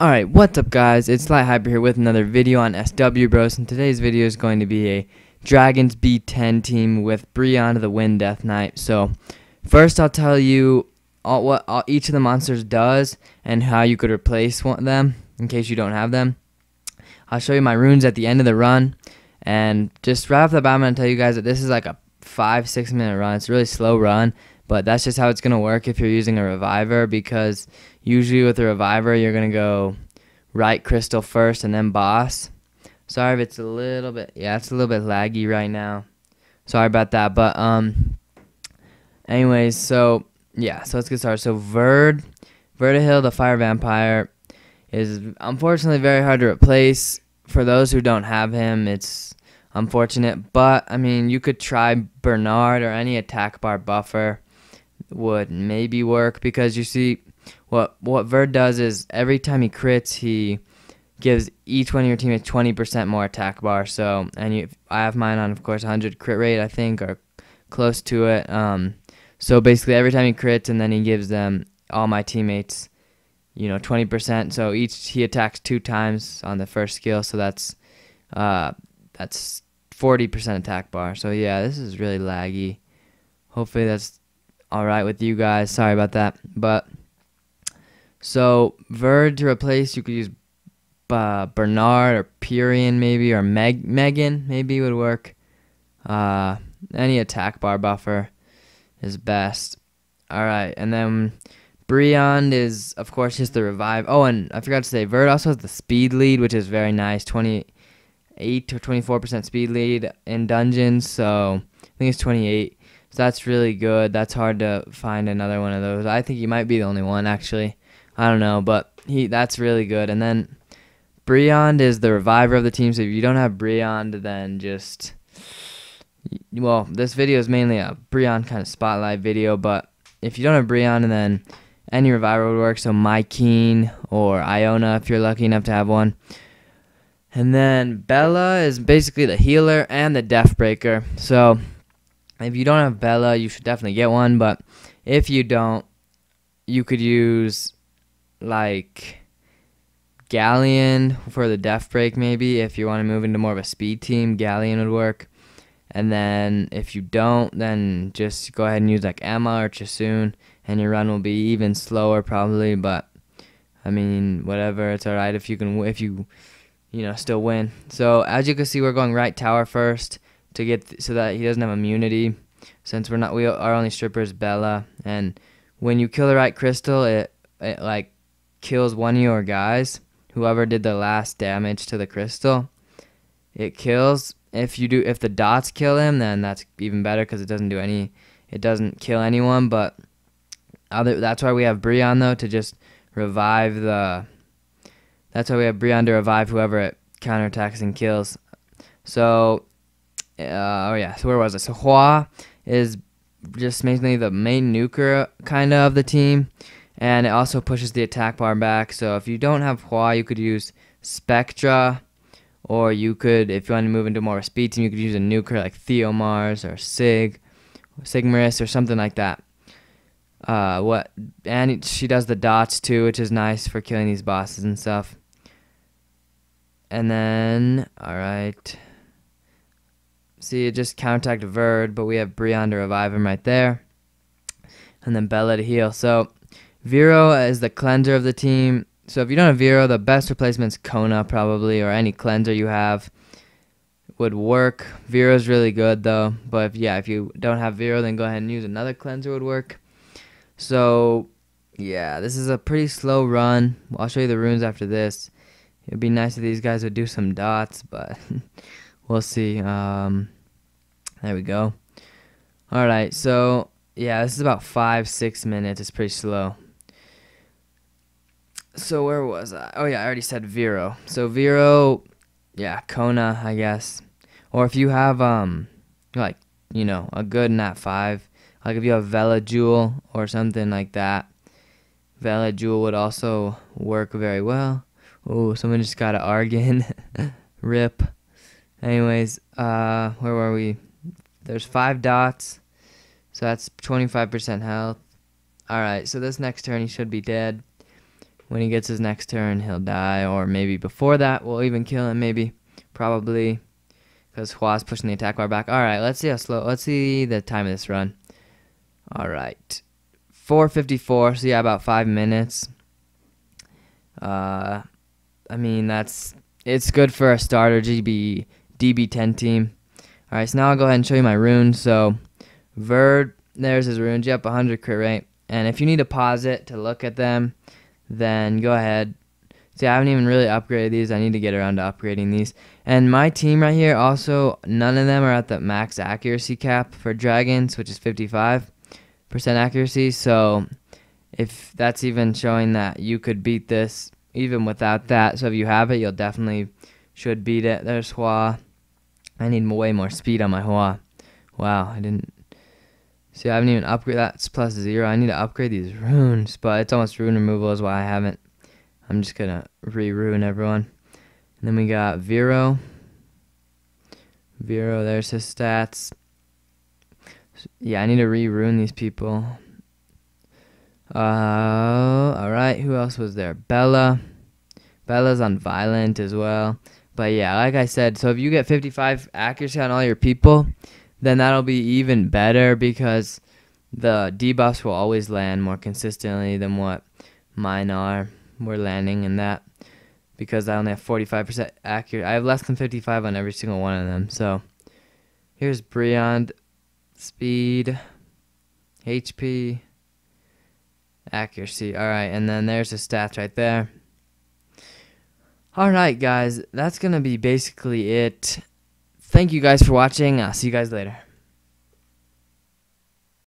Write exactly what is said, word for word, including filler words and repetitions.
Alright, what's up guys, it's Light Hyper here with another video on S W Bros, and today's video is going to be a Dragons B ten team with Briand the Wind Death Knight. So, first I'll tell you all, what all, each of the monsters does and how you could replace one of them in case you don't have them. I'll show you my runes at the end of the run, and just right off the bat I'm going to tell you guys that this is like a five six minute run. It's a really slow run, but that's just how it's going to work if you're using a reviver, because usually with a reviver you're going to go right crystal first and then boss. Sorry if it's a little bit, yeah, it's a little bit laggy right now. Sorry about that, but um, anyways, so yeah, so let's get started. So Verd, Verdehile the Fire Vampire is unfortunately very hard to replace. For those who don't have him, it's unfortunate, but I mean, you could try Bernard or any attack bar buffer would maybe work, because you see what what Verd does is every time he crits, he gives each one of your teammates twenty percent more attack bar. So, and you, I have mine on, of course, one hundred crit rate, I think, or close to it. Um, so basically, every time he crits, and then he gives them, all my teammates, you know, twenty percent. So each he attacks two times on the first skill. So that's uh, that's forty percent attack bar. So yeah, this is really laggy. Hopefully that's all right with you guys. Sorry about that, but. So, Verd to replace, you could use uh, Bernard or Purion maybe, or Meg Megan maybe would work. Uh, any attack bar buffer is best. Alright, and then Briand is, of course, just the revive. Oh, and I forgot to say, Verd also has the speed lead, which is very nice. twenty-eight or twenty-four percent speed lead in dungeons, so I think it's twenty-eight. So that's really good. That's hard to find another one of those. I think he might be the only one, actually. I don't know, but he that's really good. And then Briand is the reviver of the team, so if you don't have Briand, then just, well, this video is mainly a Briand kind of spotlight video, but if you don't have Briand, then any reviver would work, so Miken or Iona if you're lucky enough to have one. And then Bella is basically the healer and the death breaker, so if you don't have Bella, you should definitely get one, but if you don't, you could use like Gallion for the death break maybe, if you want to move into more of a speed team. Gallion would work. And then if you don't, then just go ahead and use like Emma or Chasun, and your run will be even slower probably, but I mean, whatever, it's alright if you can, if you you know, still win. So as you can see, we're going right tower first to get th so that he doesn't have immunity, since we're not we our only stripper is Bella, and when you kill the right crystal, it it like kills one of your guys, whoever did the last damage to the crystal, it kills. If you do, if the dots kill him, then that's even better, because it doesn't do any, it doesn't kill anyone. But other, that's why we have Briand though, to just revive the, that's why we have Briand to revive whoever it counterattacks and kills. So uh, oh yeah, so where was I? So Hwa is just mainly the main nuker kind of of the team, and it also pushes the attack bar back. So if you don't have Hwa, you could use Spectra, or you could, if you want to move into more of a speed team, you could use a nuker like Theomars or Sig, Sigmarus or something like that. Uh, what? And it, she does the dots too, which is nice for killing these bosses and stuff. And then, alright. See, it just counterattacked Verd, but we have Briand to revive him right there. And then Bella to heal. So Vero is the cleanser of the team. So if you don't have Vero, the best replacement is Kona probably, or any cleanser you have would work. Vero's really good though, but if, yeah, if you don't have Vero, then go ahead and use another cleanser would work. So yeah, this is a pretty slow run. I'll show you the runes after this. It would be nice if these guys would do some dots, but we'll see. Um, there we go. Alright, so yeah, this is about five, six minutes. It's pretty slow. So where was I? Oh yeah, I already said Vero. So Vero, yeah, Kona, I guess. Or if you have, um, like, you know, a good nat five. Like if you have Velajuel or something like that. Velajuel would also work very well. Oh, someone just got an Argon. Rip. Anyways, uh, where were we? There's five dots. So that's twenty-five percent health. Alright, so this next turn he should be dead. When he gets his next turn, he'll die, or maybe before that, we'll even kill him, maybe. Probably, because Hwa's pushing the attack bar back. Alright, let's see how slow, let's see the time of this run. Alright, four fifty-four, so yeah, about five minutes. Uh, I mean, that's, it's good for a starter G B E, D B ten team. Alright, so now I'll go ahead and show you my runes. So, Verd, there's his runes, yep, one hundred crit rate. And if you need to pause it to look at them, then go ahead. See, I haven't even really upgraded these. I need to get around to upgrading these. And my team right here, also, none of them are at the max accuracy cap for Dragons, which is fifty-five percent accuracy. So if that's even showing that you could beat this even without that. So if you have it, you'll definitely should beat it. There's Hwa. I need way more speed on my Hwa. Wow, I didn't... See, I haven't even upgraded. That's plus zero. I need to upgrade these runes, but it's almost rune removal is why I haven't. I'm just going to re-ruin everyone. And then we got Vero. Vero, there's his stats. Yeah, I need to re-ruin these people. Uh, Alright, who else was there? Bella. Bella's on Violent as well. But yeah, like I said, so if you get fifty-five accuracy on all your people, then that'll be even better because the debuffs will always land more consistently than what mine are. We're landing in that because I only have forty-five percent accurate. I have less than fifty-five on every single one of them. So here's Briand, speed, H P, accuracy. All right, and then there's the stats right there. All right, guys, that's going to be basically it. Thank you guys for watching. I'll see you guys later.